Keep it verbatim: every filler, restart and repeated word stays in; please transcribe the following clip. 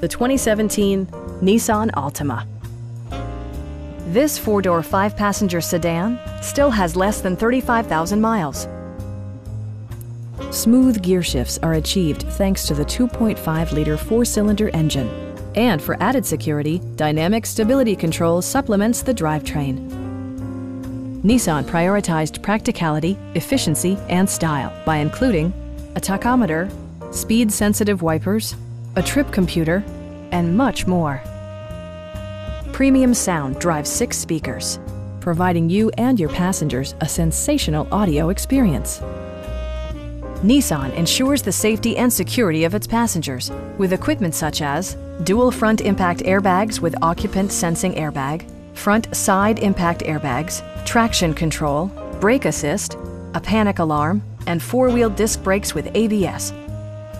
the twenty seventeen Nissan Altima. This four-door, five-passenger sedan still has less than thirty-five thousand miles. Smooth gear shifts are achieved thanks to the two point five liter four-cylinder engine. And for added security, dynamic stability control supplements the drivetrain. Nissan prioritized practicality, efficiency, and style by including a tachometer, speed-sensitive wipers, a trip computer, and much more. Premium sound drives six speakers, providing you and your passengers a sensational audio experience. Nissan ensures the safety and security of its passengers with equipment such as dual front impact airbags with occupant sensing airbag, front side impact airbags, traction control, brake assist, a panic alarm, and four-wheel disc brakes with A B S.